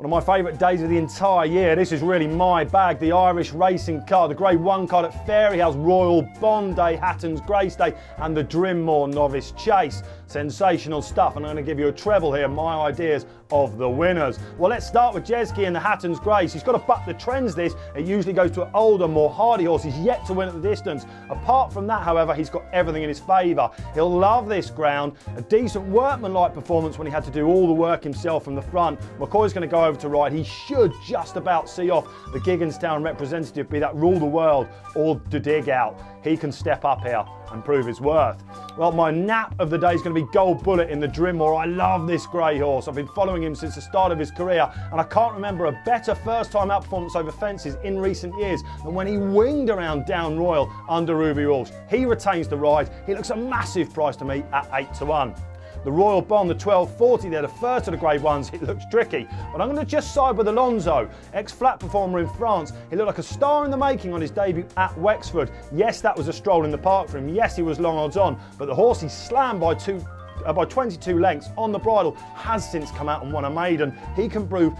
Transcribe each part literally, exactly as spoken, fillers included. One of my favourite days of the entire year. This is really my bag. The Irish racing car, the Grade One card at Fairyhouse, Royal Bond Day, Hatton's Grace Day, and the Drinmore Novice Chase. Sensational stuff, and I'm going to give you a treble here, my ideas of the winners. Well, let's start with Jezky and the Hatton's Grace. He's got to buck the trends this. It usually goes to an older, more hardy horse. He's yet to win at the distance. Apart from that, however, he's got everything in his favour. He'll love this ground. A decent workman-like performance when he had to do all the work himself from the front. McCoy's going to go over to ride. He should just about see off the Gigginstown representative, be that Rule the World or the Dig Out. He can step up here and prove his worth. Well, my nap of the day is going to be Gold Bullet in the Drinmore. I love this grey horse. I've been following him since the start of his career, and I can't remember a better first time out performance over fences in recent years than when he winged around Down Royal under Ruby Walsh. He retains the ride. He looks a massive price to me at eight to one. The Royal Bond, the twelve forty, they're the first of the Grade Ones. It looks tricky, but I'm going to just side with Alonso, ex-flat performer in France. He looked like a star in the making on his debut at Wexford. Yes, that was a stroll in the park for him. Yes, he was long odds on, but the horse he slammed by two, uh, by twenty-two lengths on the bridle has since come out and won a maiden. He can prove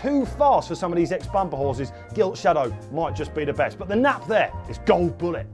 too fast for some of these ex-bumper horses. Gilt Shadow might just be the best, but the nap there is Gold Bullet.